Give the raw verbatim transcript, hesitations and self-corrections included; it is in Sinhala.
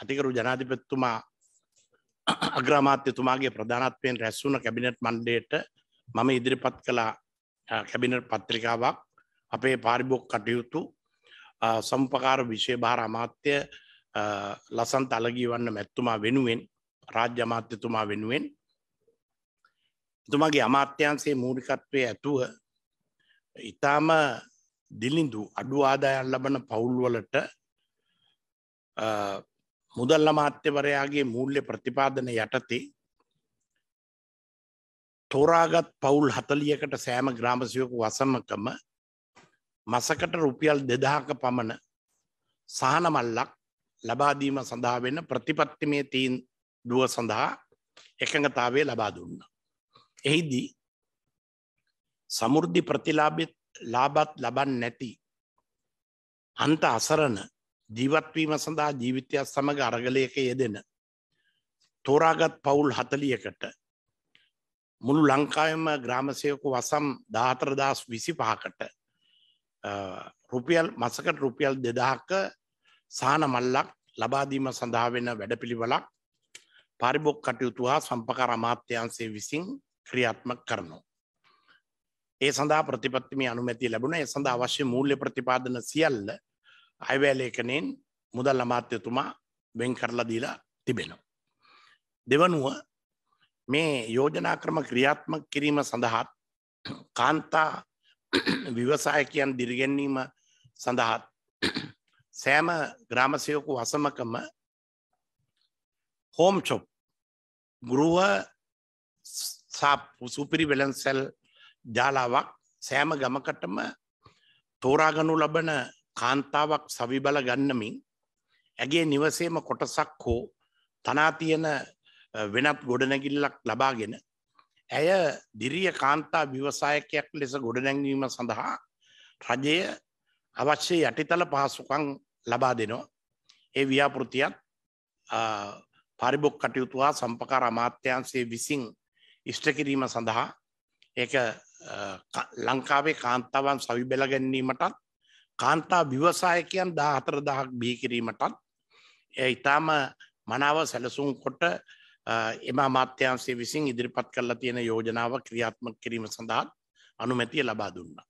අතිකරු ජනාධිපතිතුමා අග්‍රාමාත්‍යතුමාගේ ප්‍රධානත්වයෙන් රැස් වුණ කැබිනට් මණ්ඩලයට මම ඉදිරිපත් කළ කැබිනට් පත්‍රිකාවක් අපේ පාරිභෝගික කටයුතු සම්පකාර විශේෂ භාර අමාත්‍ය ලසන්ත අලගිවන්න මැතිතුමා වෙනුවෙන් රාජ්‍ය අමාත්‍යතුමා වෙනුවෙන් එතුමාගේ අමාත්‍යාංශයේ මූලිකත්වයේ ඇතුව ඊටම දිලිඳු අඩු ආදායම් ලබන පවුල් වලට මුදල් අමාත්‍යවරයාගේ මූල්‍ය ප්‍රතිපාදන යටතේ තෝරාගත් පවුල් හතළිහකට සෑම ග්‍රාම සේවක වසමකම මසකට රුපියල් දෙදහක පමණ සහන මල්ලක් ලබා දීම සඳහා වෙන ප්‍රතිපත්තිමය තීන්දුව සඳහා එකඟතාවය ලබා දුන්නා. එහිදී සමෘද්ධි ප්‍රතිලාභිත ලාභත් ලබන්නේ නැති අන්ත අසරණ ජීවත් වීම සඳහා ජීවිතය සමග අරගලයක යෙදෙන තෝරාගත් පවුල් හතළිහකට මුළු ලංකාවෙම ග්‍රාම සේවක වසම් දහතර දහස් විසිපහකට රුපියල් මාසකට රුපියල් දෙදහක සාන මල්ලක් ලබා දීම සඳහා වෙන වැඩපිළිවෙලක් පාරිභෝගික කටයුතු හා සම්පකාර අමාත්‍යාංශයේ විසින් ක්‍රියාත්මක කරනවා. ඒ සඳහා ප්‍රතිපත්තිමය අනුමැතිය ලැබුණා. ඒ සඳහා අවශ්‍ය මූල්‍ය ප්‍රතිපාදන සියල්ල අයවැය ලේඛනයෙන් මුදල් අමාත්‍යතුමා වෙන් කරලා දීලා තිබෙනවා. දෙවනුව මේ යෝජනා ක්‍රම ක්‍රියාත්මක කිරීම සඳහා කාන්තා ව්‍යවසායකයන් දිරිගැන්වීම සඳහා සෑම ග්‍රාම සේවක වසමකම හෝම් ෂොප් ගෘහ සාප් සුපිරිවැලන්ස් සෙල් ජාලාවක් සෑම ගමකටම තෝරාගනු ලබන කාන්තාවක් සවිබල ගන්නමින් ඇගේ නිවසේම කොටසක් හෝ තනා තියෙන වෙනත් ගොඩනැගිල්ලක් ලබාගෙන ඇය දිරිය කාන්තා ව්‍යවසායකයක් ලෙස ගොඩනැගීම සඳහා රජය අවශ්‍ය යටිතල පහසුකම් ලබා දෙනවා. ඒ ව්‍යාපෘතියත් පාරිභෝගික කටයුතු හා සම්පකාර අමාත්‍යාංශයේ විසින් ඉෂ්ට කිරීම සඳහා ඒක ලංකාවේ කාන්තාවන් සවිබල ගැනීමටත් කාන්තා ව්‍යවසායකයන් දහහතර දහස් බිහි කිරීමටත් ඒ ඊටම මනාව සැලසුම් කොට එම අමාත්‍යාංශයේ විසින් ඉදිරිපත් කරලා තියෙන යෝජනාව ක්‍රියාත්මක කිරීම සඳහා අනුමැතිය ලබා දුන්නා.